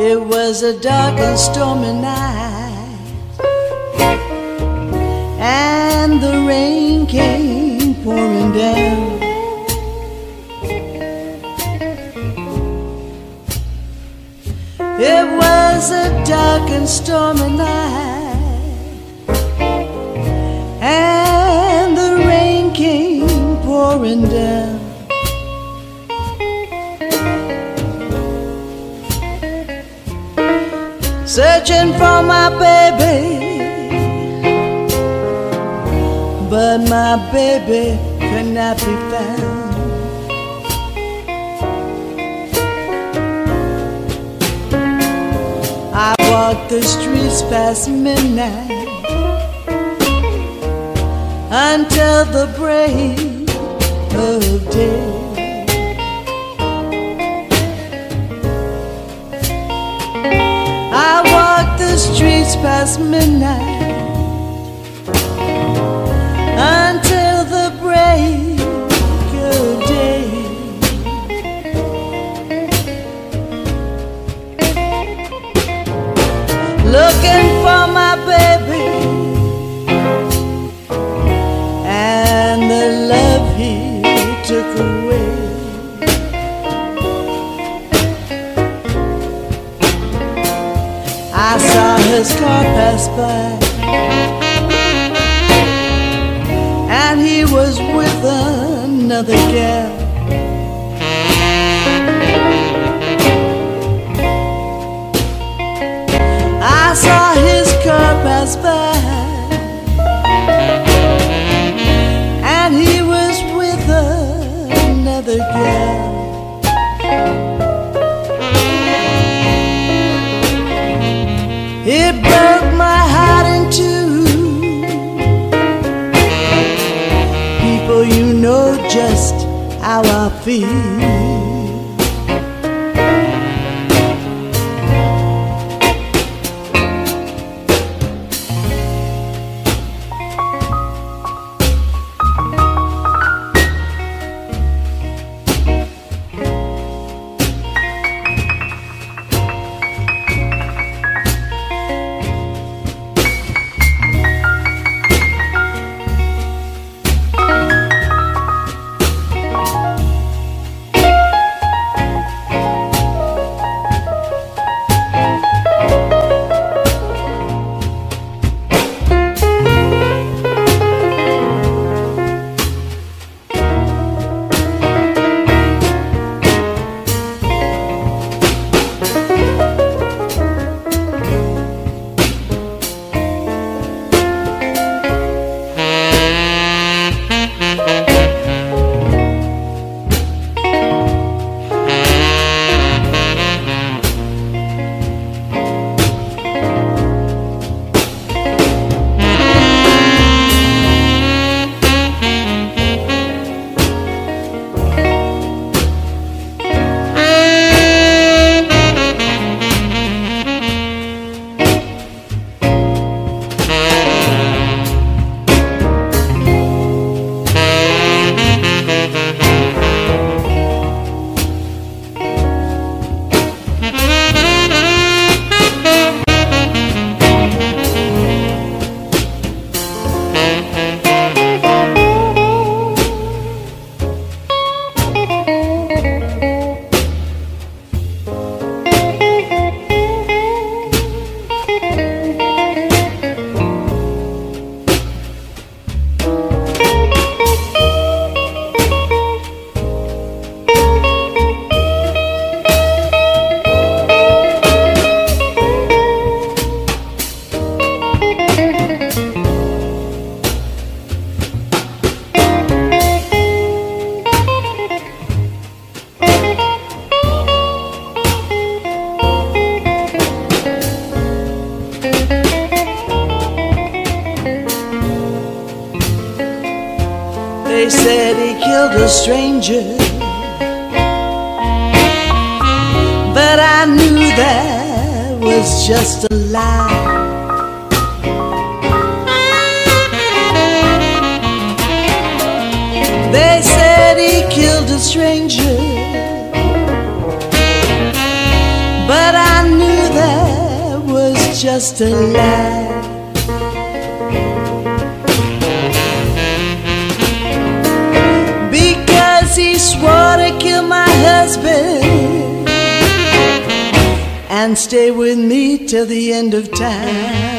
It was a dark and stormy night, and the rain came pouring down. It was a dark and stormy night, and the rain came pouring down. Searching for my baby, but my baby could not be found. I walked the streets past midnight until the break of day. Streets past midnight until the break of day. Looking for my baby and the love he took away. I saw his car pass by, and he was with another gal. I saw his car pass by, and he was with another gal. It broke my heart in two. People, you know just how I feel. They said he killed a stranger, but I knew that was just a lie. They said he killed a stranger, but I knew that was just a lie. Because he swore to kill my husband and stay with me till the end of time.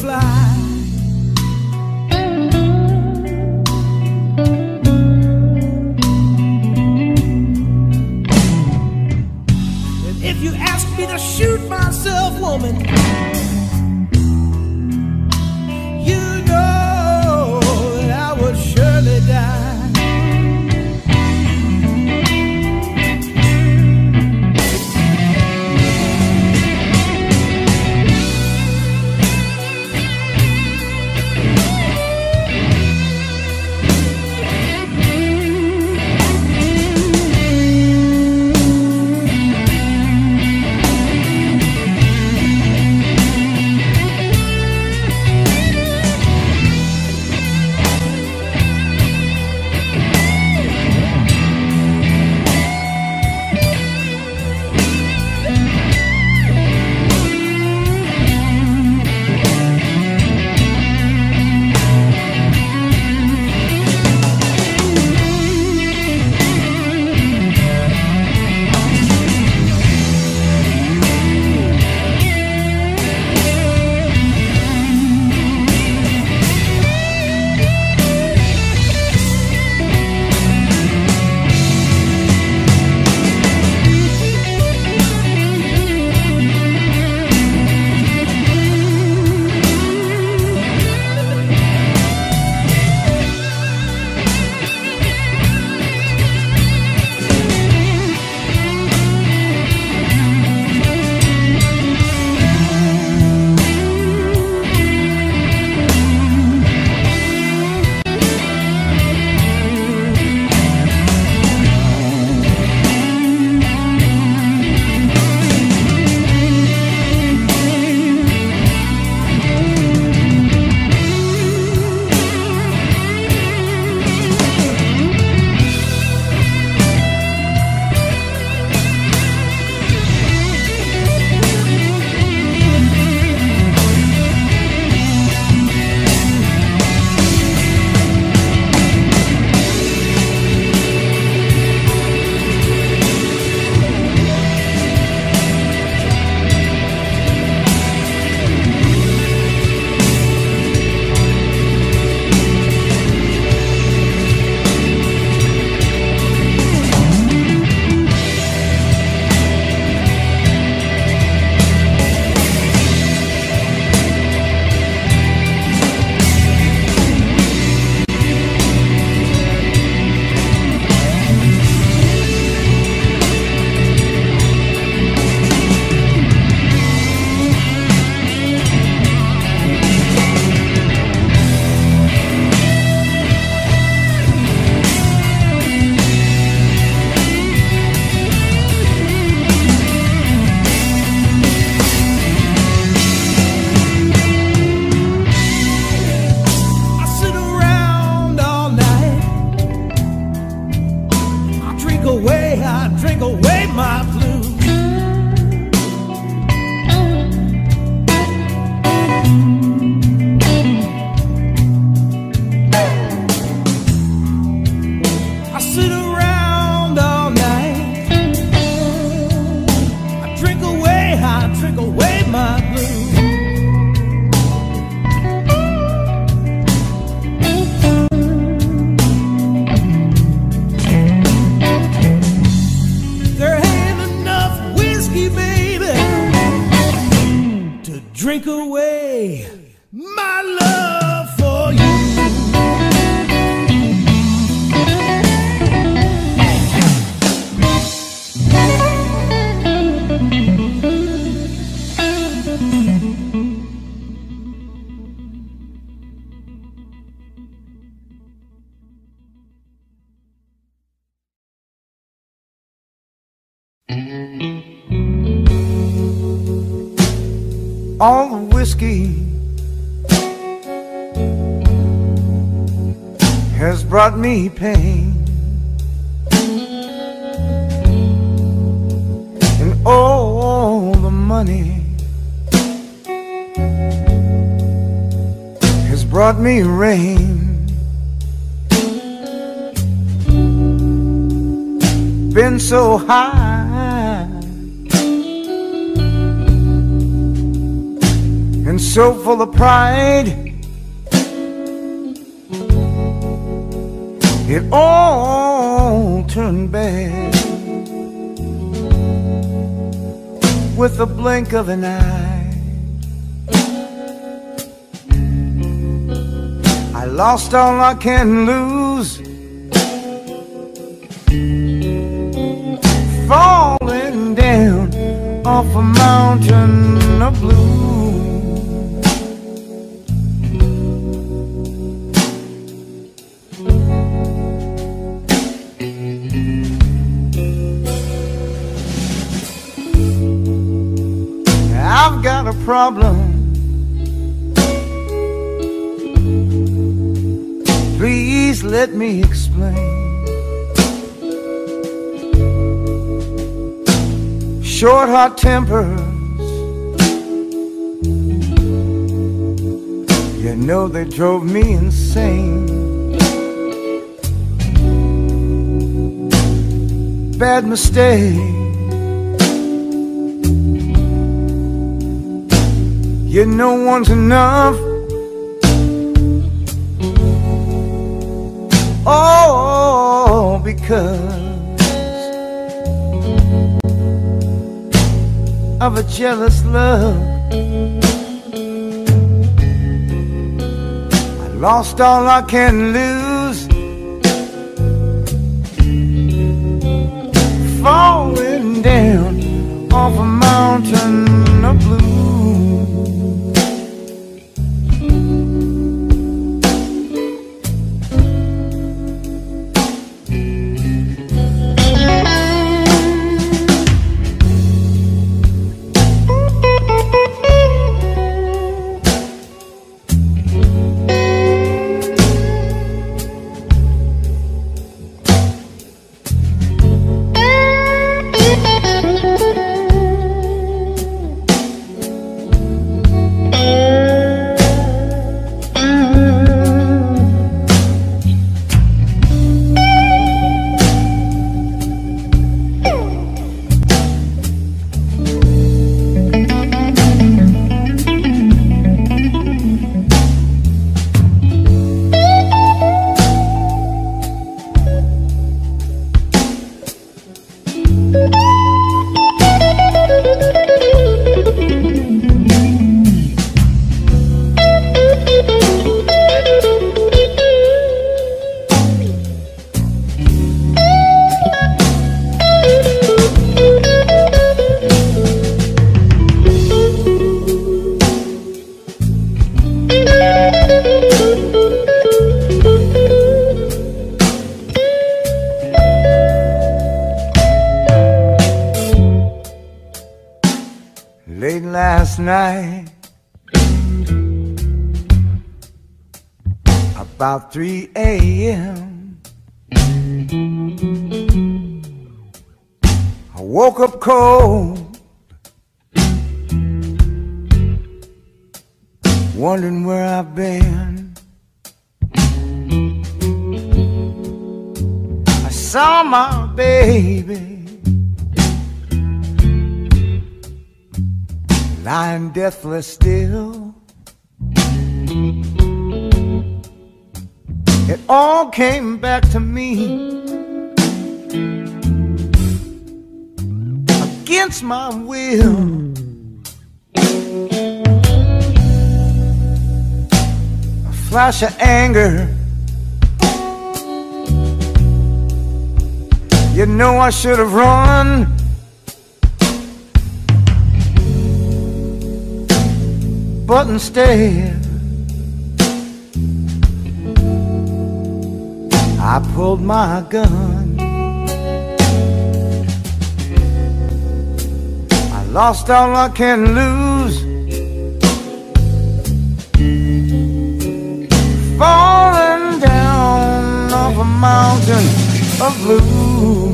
Fly. All the whiskey has brought me pain, and all the money has brought me rain. Been so high and so full of pride, it all turned bad with the blink of an eye. I lost all I can lose, falling down off a mountain of blue. I've got a problem, please let me explain. Short hot tempers, you know they drove me insane. Bad mistake, you know one's enough. Oh, because of a jealous love, I lost all I can lose, falling down off a mountain of blue. Late last night, about 3 AM, I woke up cold, wondering where I've been. I saw my baby lying deathless still. It all came back to me against my will. A flash of anger, you know I should have run. But instead, I pulled my gun. lost all I can lose. Falling down off a mountain of blues.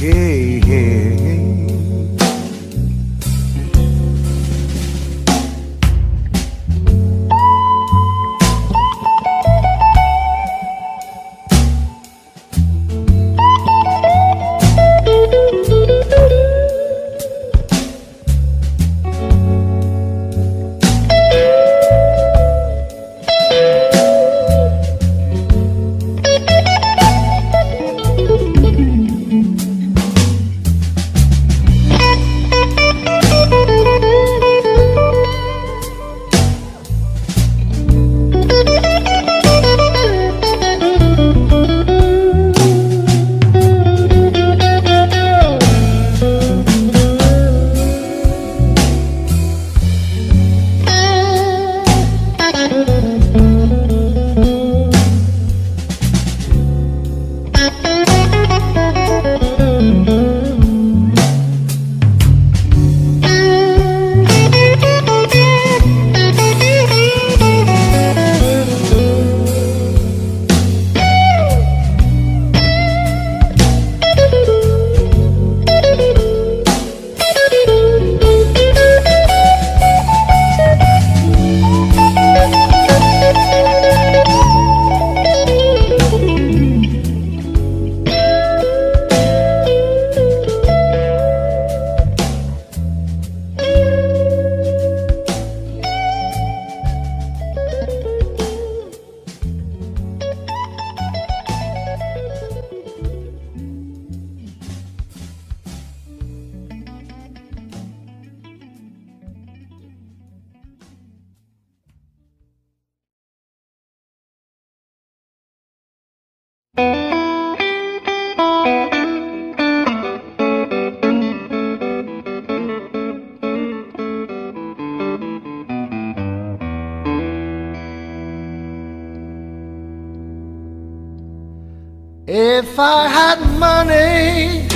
Hey, hey, hey. If I had money,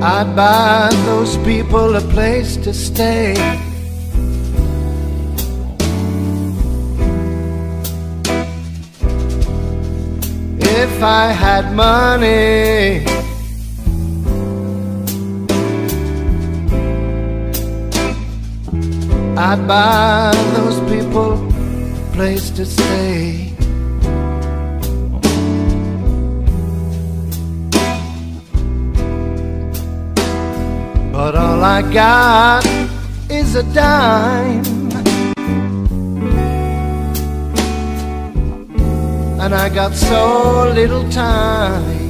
I'd buy those people a place to stay. If I had money, I'd buy those people a place to stay. But all I got is a dime, and I got so little time.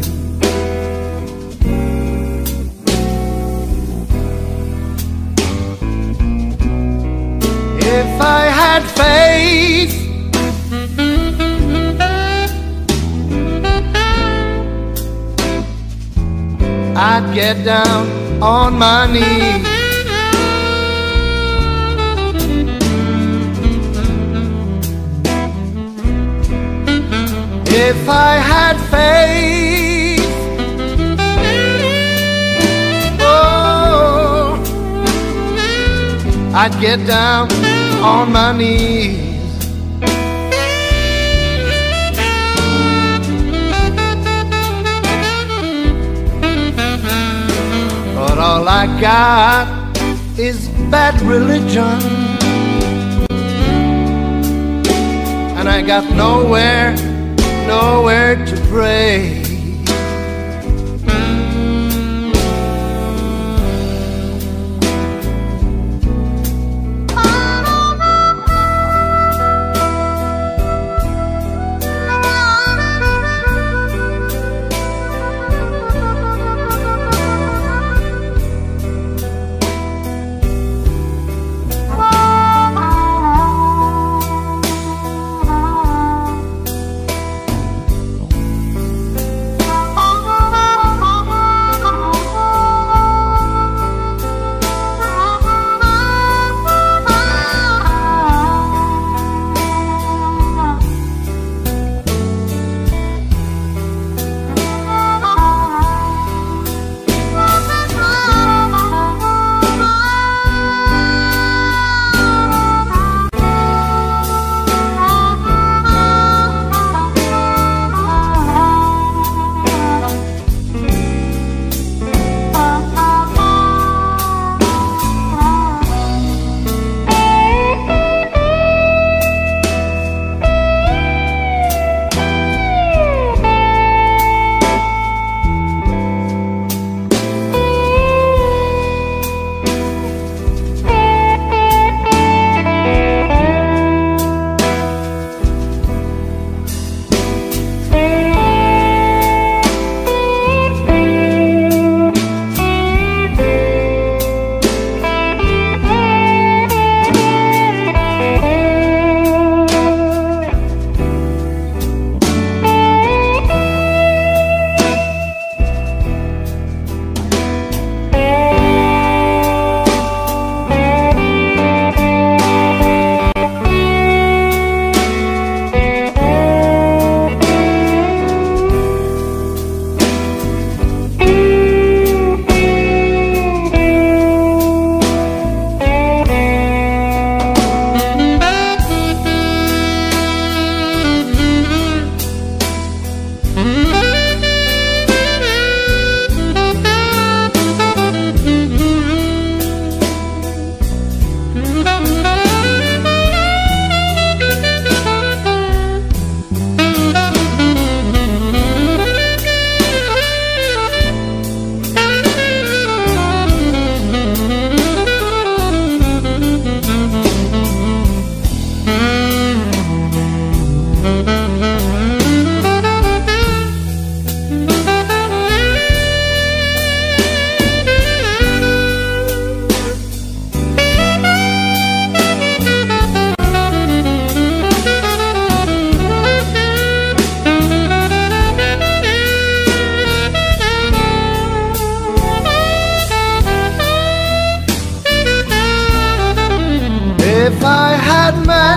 If I had faith, I'd get down on my knees. If I had faith, oh, I'd get down on my knees. But all I got is bad religion, and I got nowhere to pray.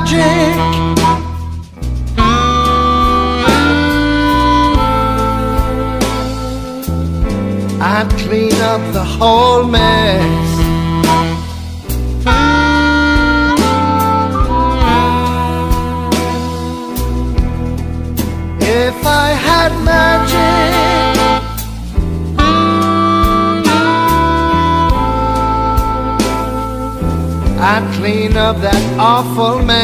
magic. I'd clean up the whole mess. If I had magic, I'd clean up that awful mess.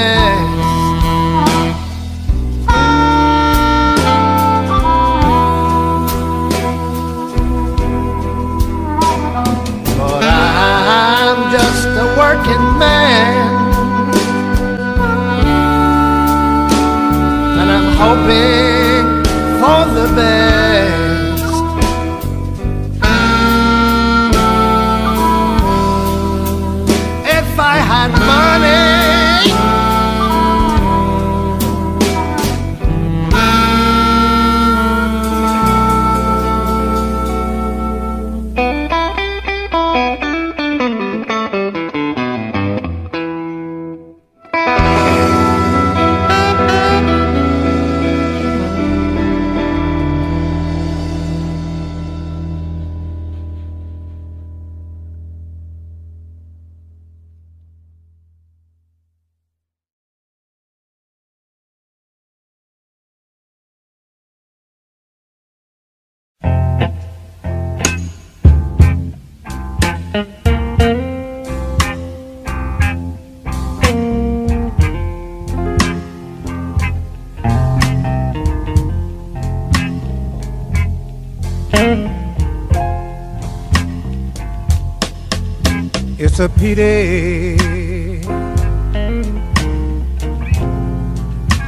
It's a pity,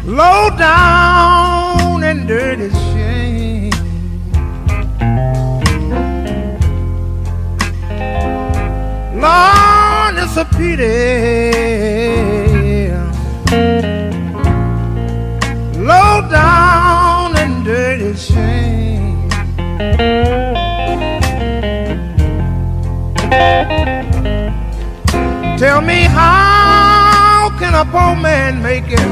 low down and dirty shame, Lord, it's a pity, low down and dirty shame. Tell me, how can a poor man make it?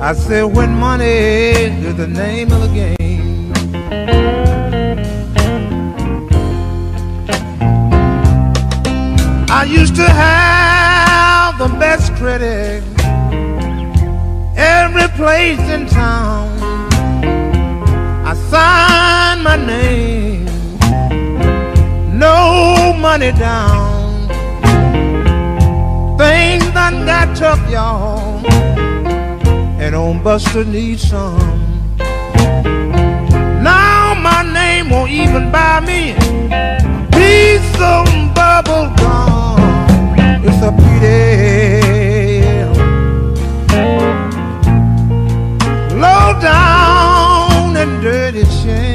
I said, when money is the name of the game. I used to have the best credit, every place in town. I signed my name, no money down. Things done got tough, y'all, and on Buster needs some. Now my name won't even buy me a piece of bubble gum. It's a pity, low down and dirty shame.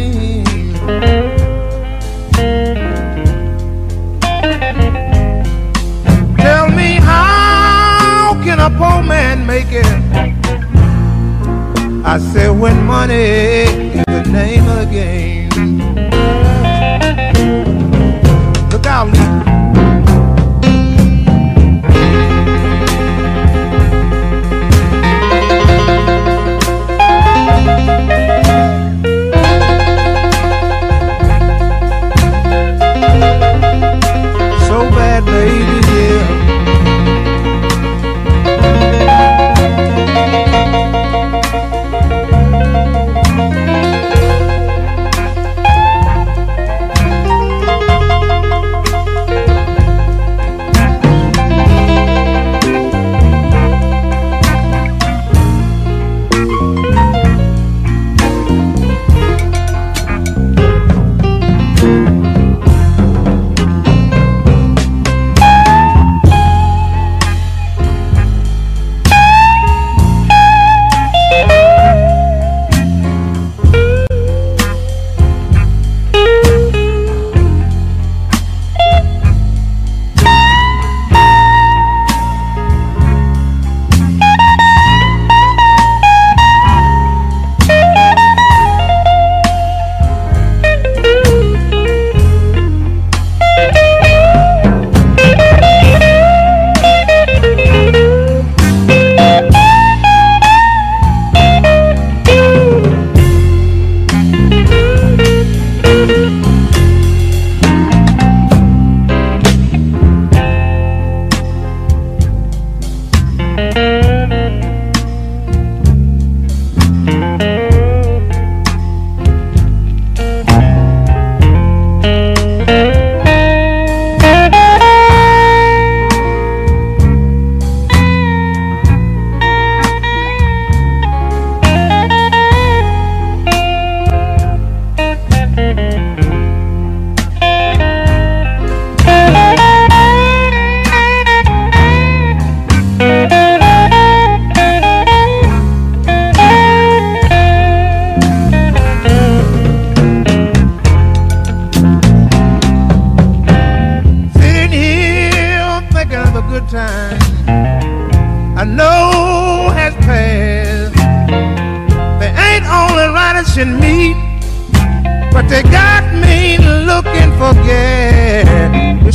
A poor man make it? I said, when money is the name of the game. Look out, Lee.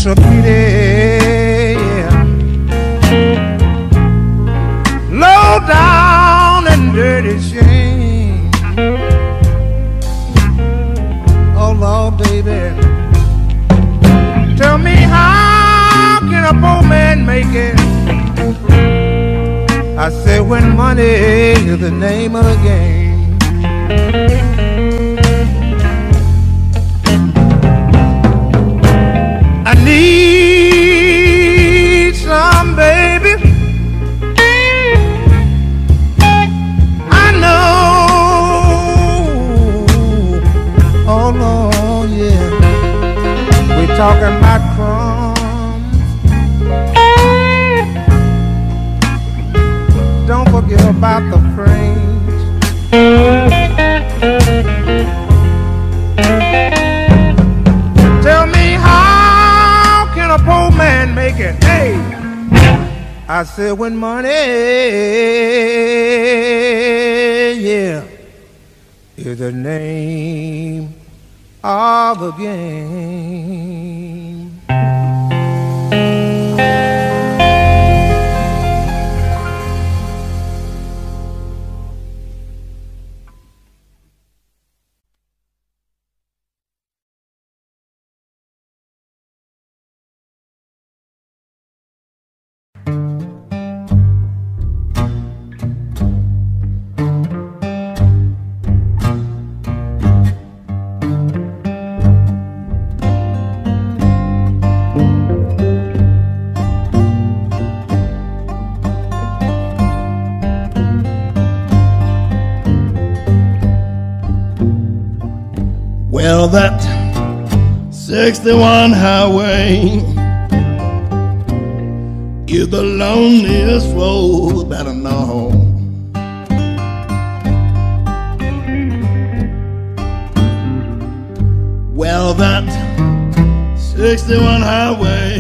such a pity, yeah. Low down and dirty shame. Oh Lord, baby, tell me how can a poor man make it? I say when money is the name of the game. I need some baby. I know. Oh Lord, yeah. We're talking about crumbs. Don't forget about the frames. Tell me how can a poor man make it? Hey, I said when money, yeah, is the name of the game. Well, that 61 highway is the loneliest road that I know. Well, that 61 highway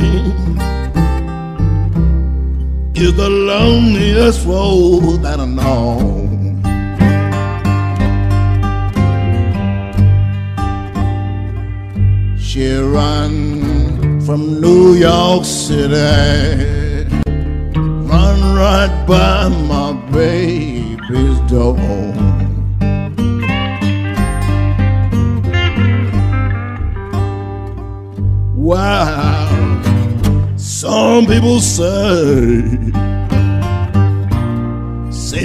is the loneliest road that I know. She run from New York City, run right by my baby's door. Wow, some people say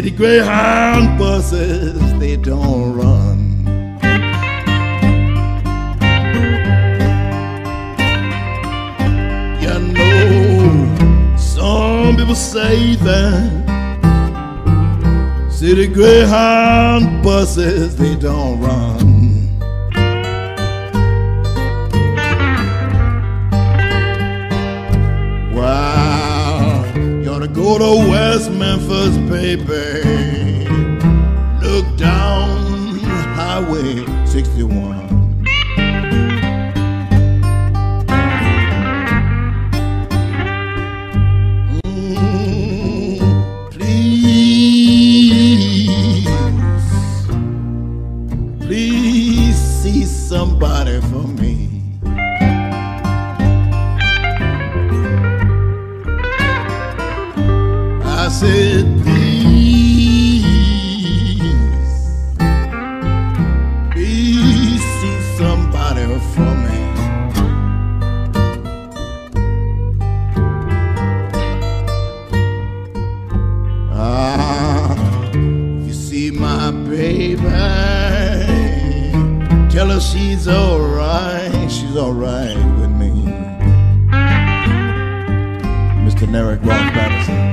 the Greyhound buses, they don't run. Some people say that city Greyhound buses, they don't run. Wow, you ought to go to West Memphis, baby. Look down Highway 61. Somebody for me. I said, please see somebody for me. Ah, you see my baby, tell her she's alright with me. Mr. Narek Ross Patterson.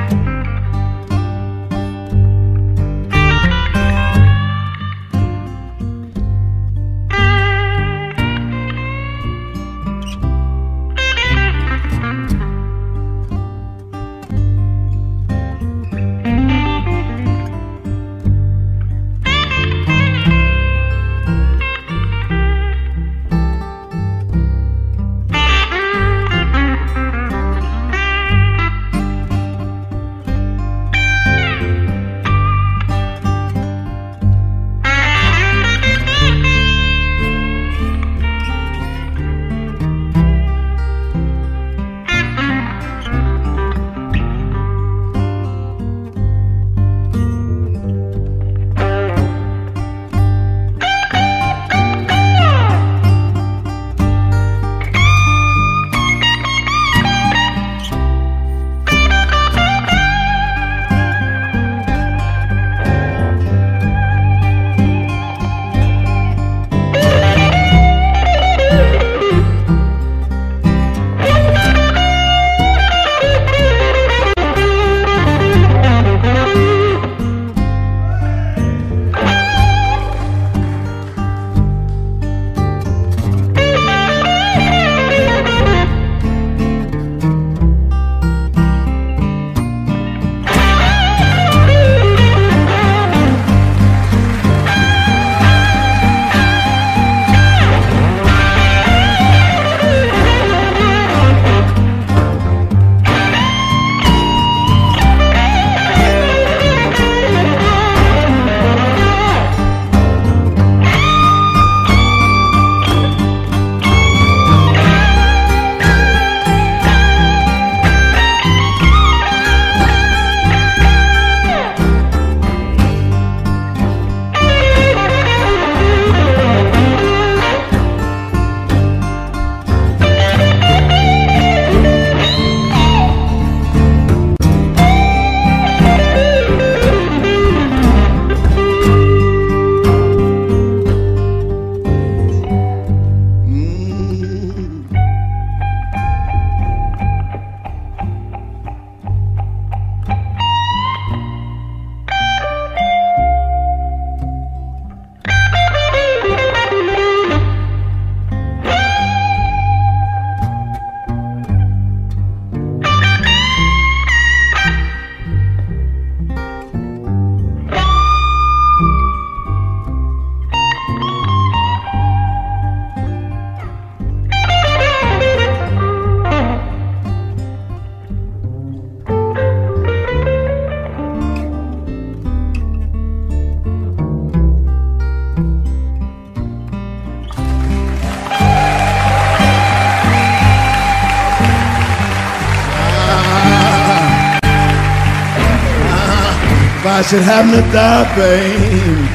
I should happen to die, babe,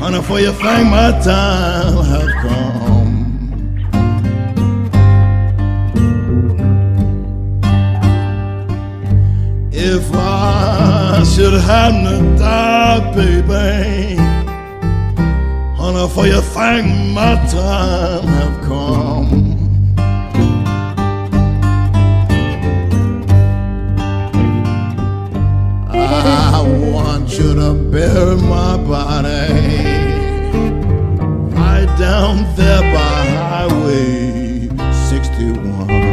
honey, for you think my time have come. If I should happen to die, baby, honey, for you think my time have come. Should have buried my body right down there by Highway 61.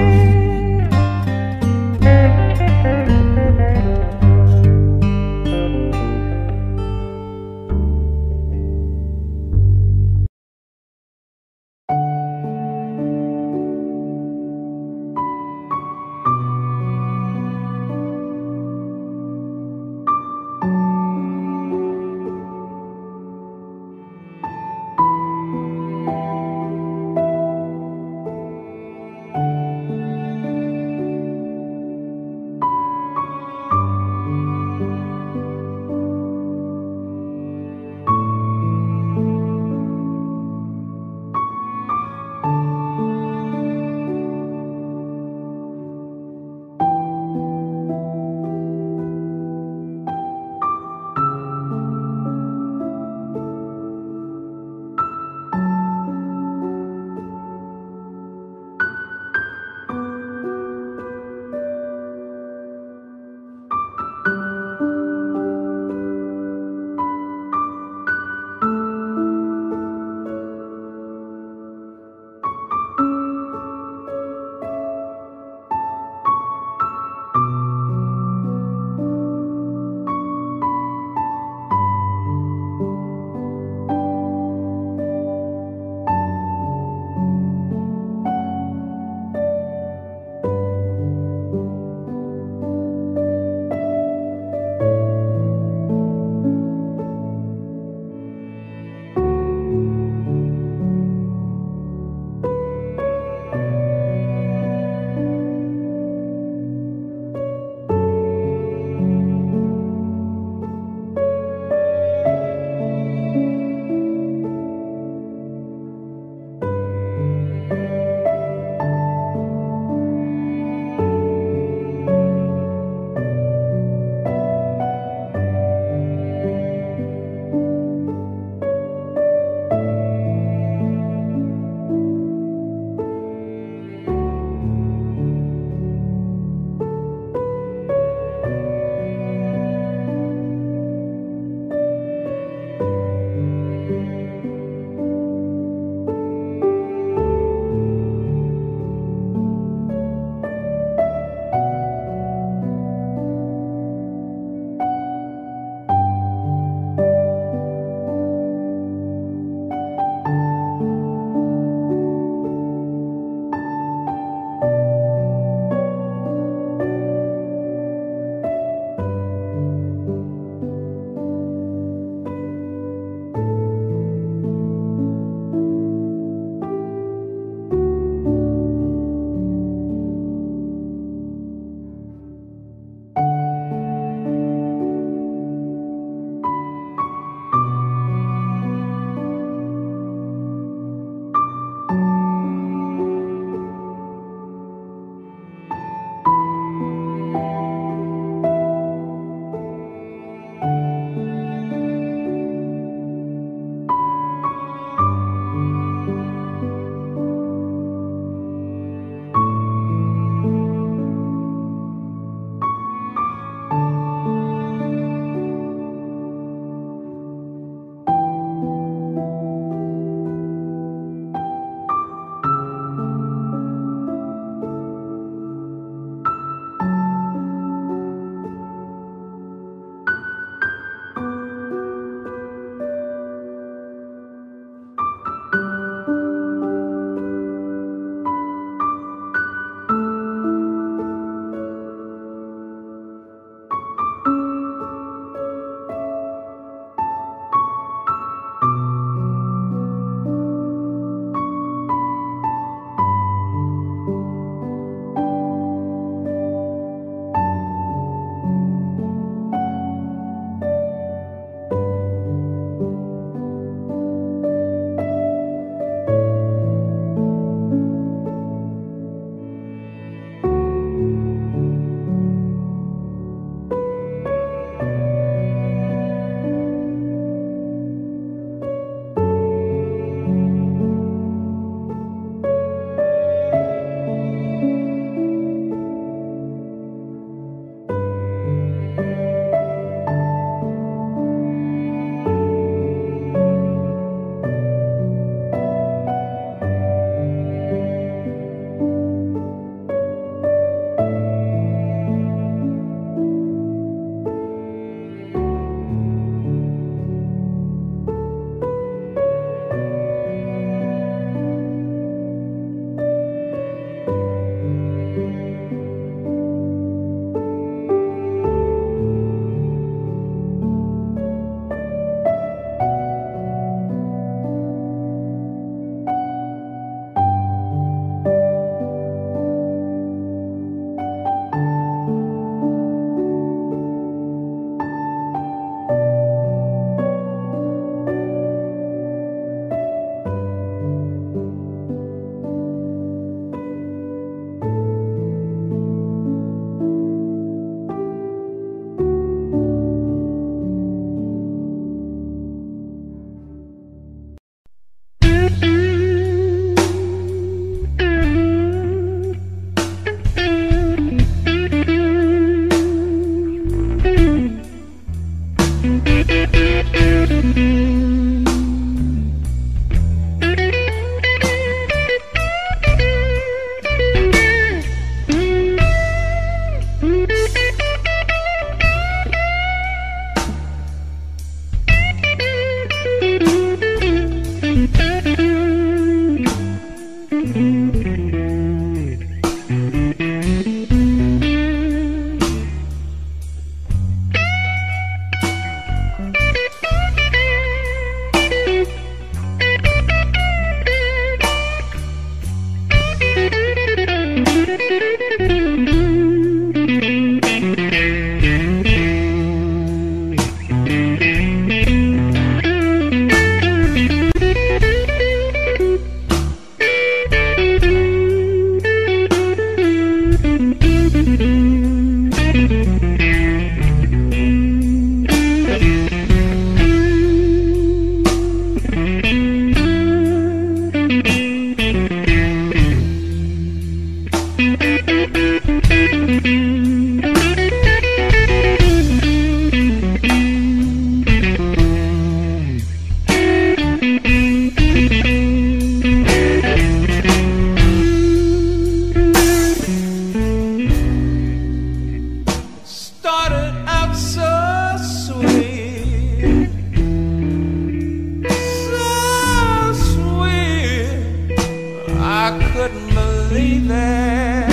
couldn't believe it.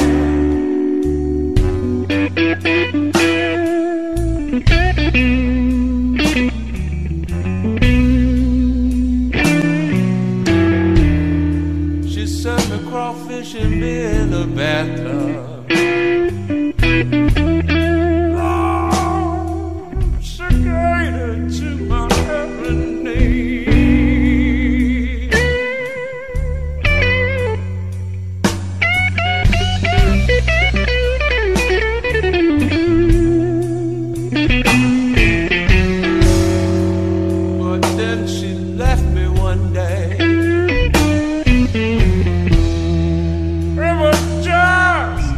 She served me crawfish and me in the bathtub. It was just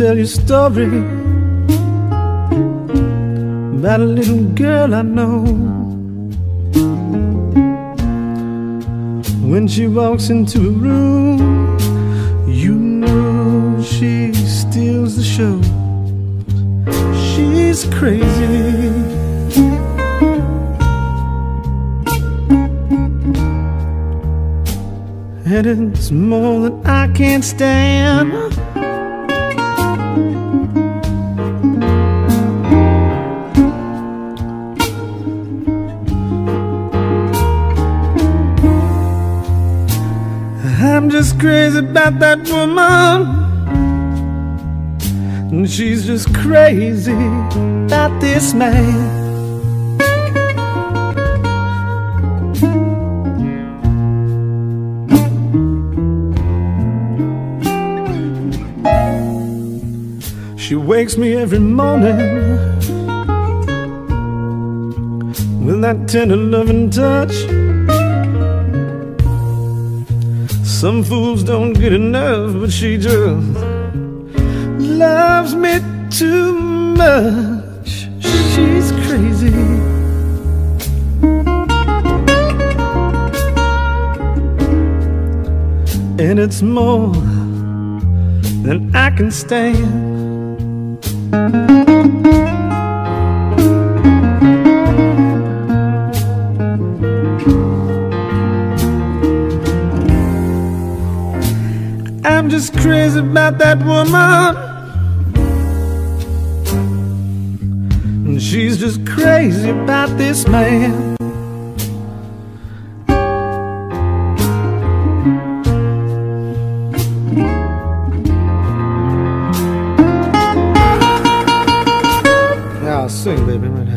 tell you a story about a little girl I know. When she walks into a room, you know she steals the show. She's crazy, and it's more than I can stand. I'm just crazy about that woman, and she's just crazy about this man. She wakes me every morning with that tender loving touch. Some fools don't get enough, but she just loves me too much. She's crazy, and it's more than I can stand. I'm just crazy about that woman, and she's just crazy about this man. Now sing, baby, right now.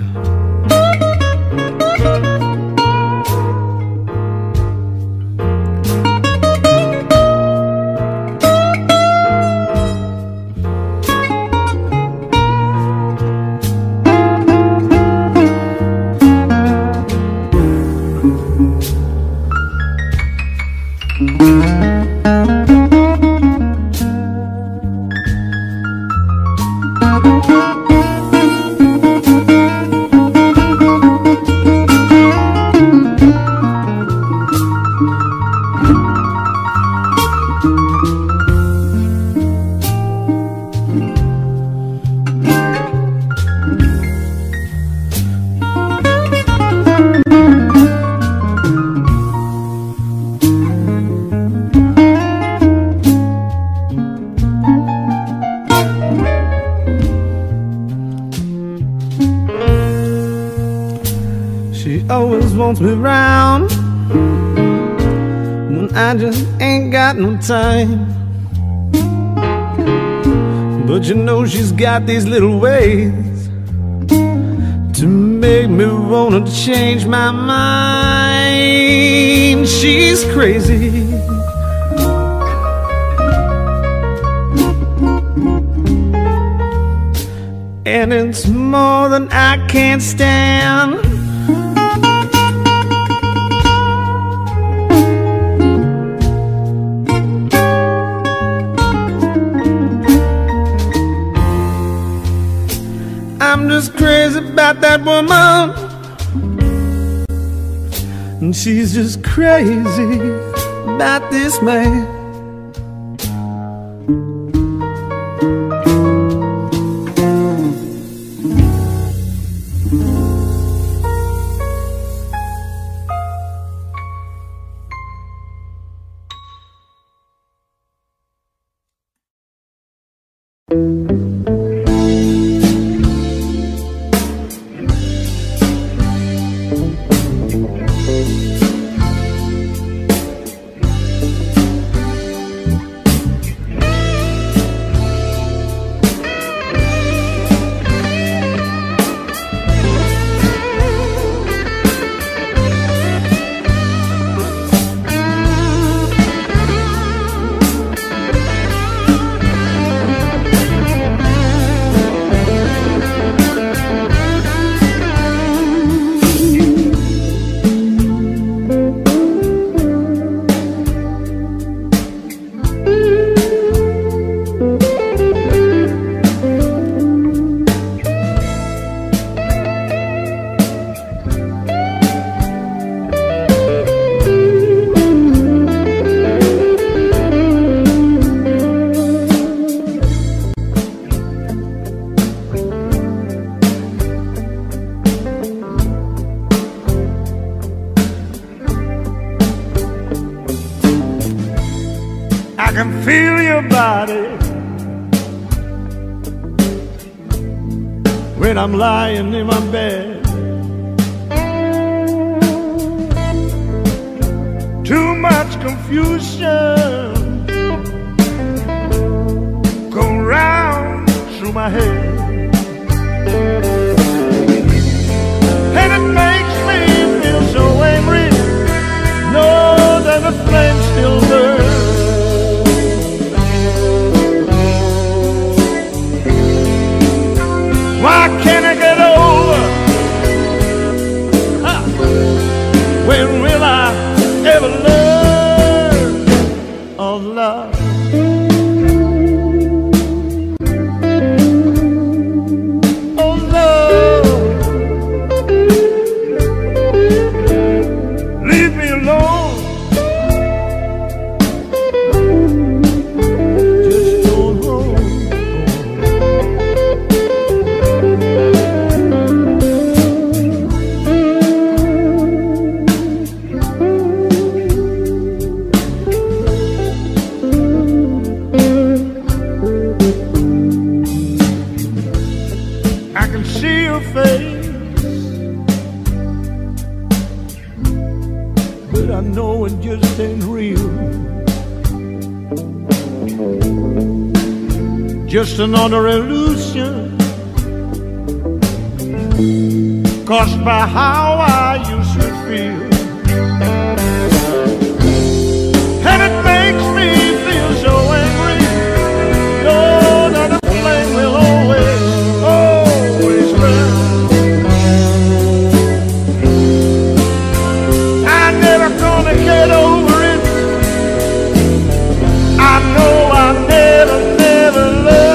She always wants me round when I just ain't got no time. But you know she's got these little ways to make me wanna change my mind. She's crazy, and it's more than I can stand. I'm just crazy about that woman, and she's just crazy about this man. can feel your body when I'm lying in my bed. Too much confusion going round through my head, and it makes me feel so angry. Know that the flame still burns. Why can't I get over? When will I ever learn of love? Oh, love, leave me alone. Just go home. Just another illusion caused by how I used to feel, and it makes me feel so angry. Oh, that the flame will always, always burn. I'm never gonna get over it. I know I never, never learned.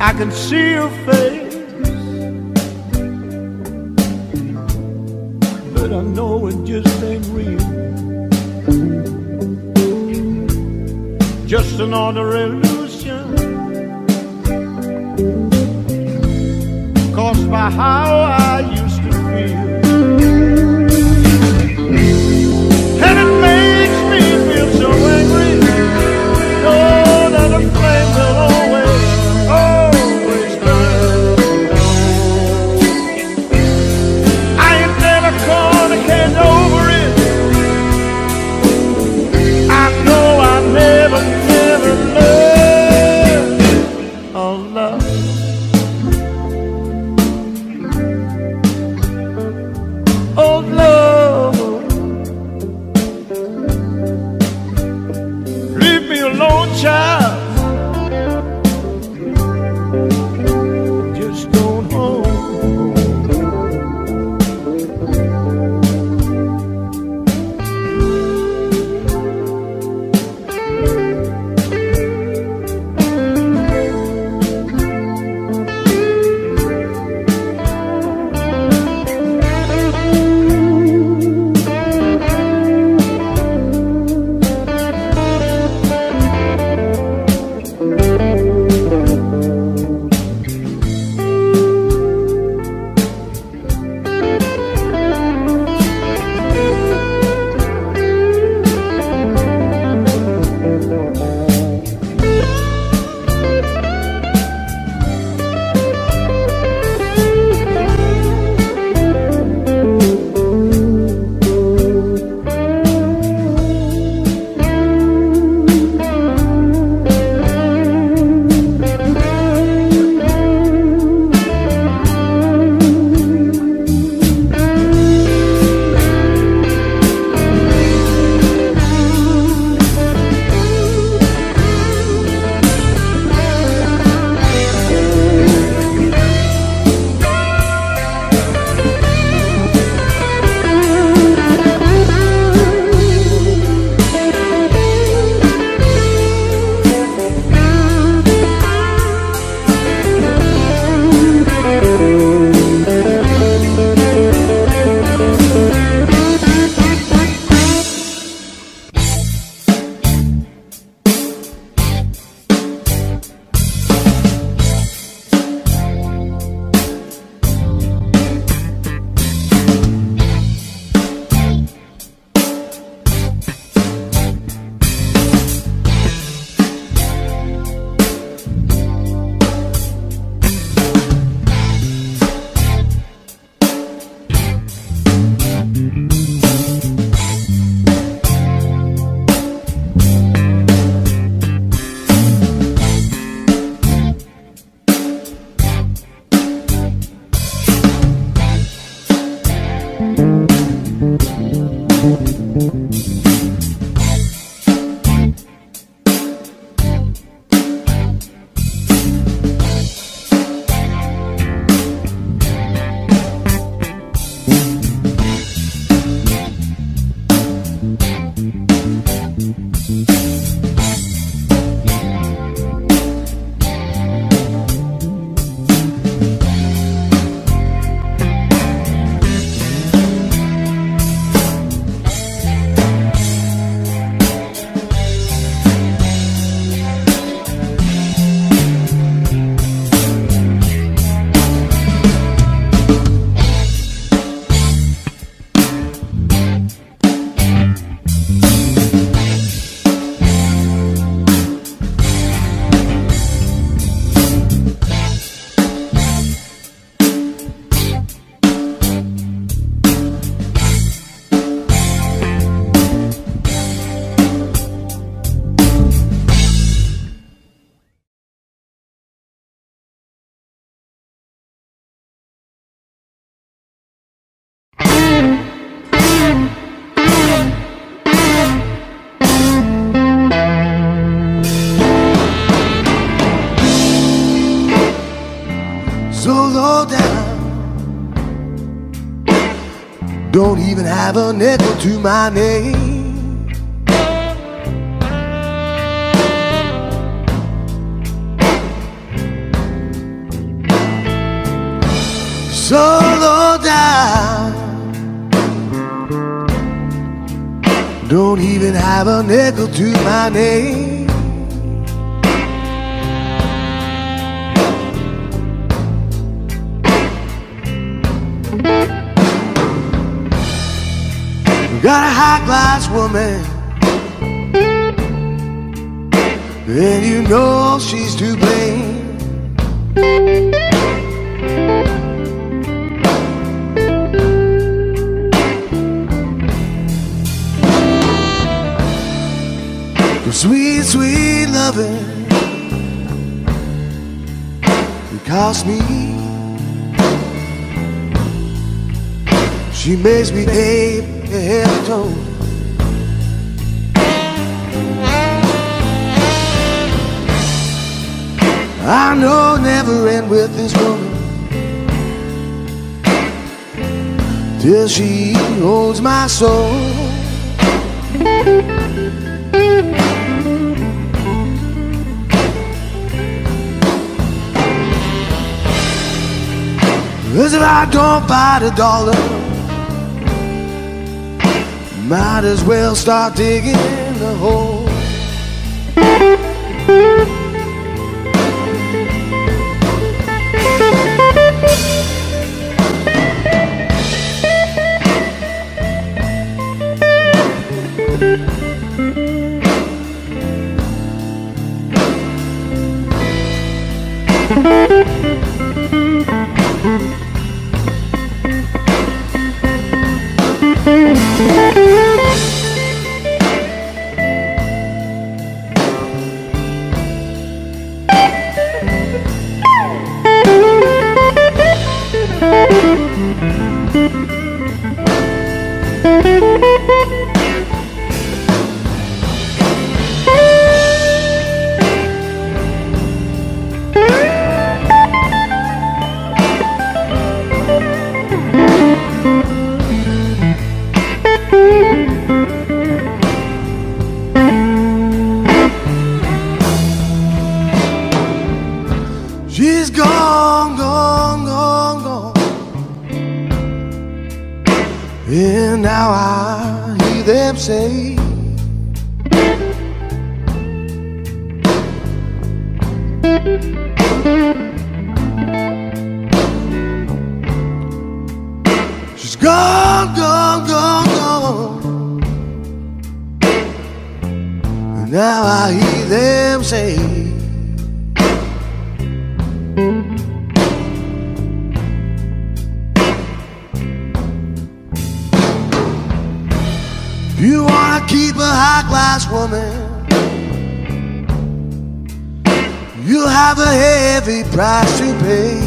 I can see your face, but I know it just ain't real. Just another illusion caused by how I used to feel, and it makes me feel so angry. Oh, that a flame will always, oh, Don't even have a nickel to my name. So low down, don't even have a nickel to my name. Got a high-class woman, and you know she's to blame. The sweet, sweet loving it cost me. She makes me ache to head and toe. I know never end with this woman till she holds my soul. Cause if I don't fight a dollar, might as well start digging the hole. She's gone, gone, gone, gone, and now I hear them say, she's gone, gone, gone, gone, and now I hear them say, if you wanna keep a high-class woman, you'll have a heavy price to pay.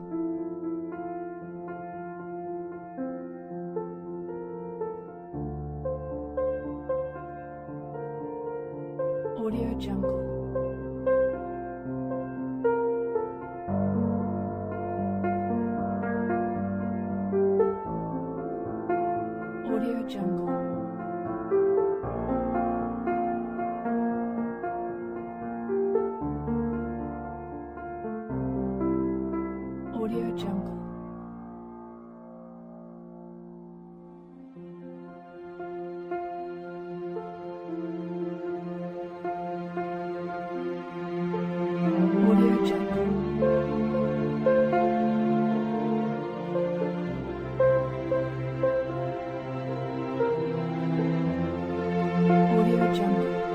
Audio Jungle. Audio Jungle. Audio Jungle. Audio Jungle. Audio Jungle.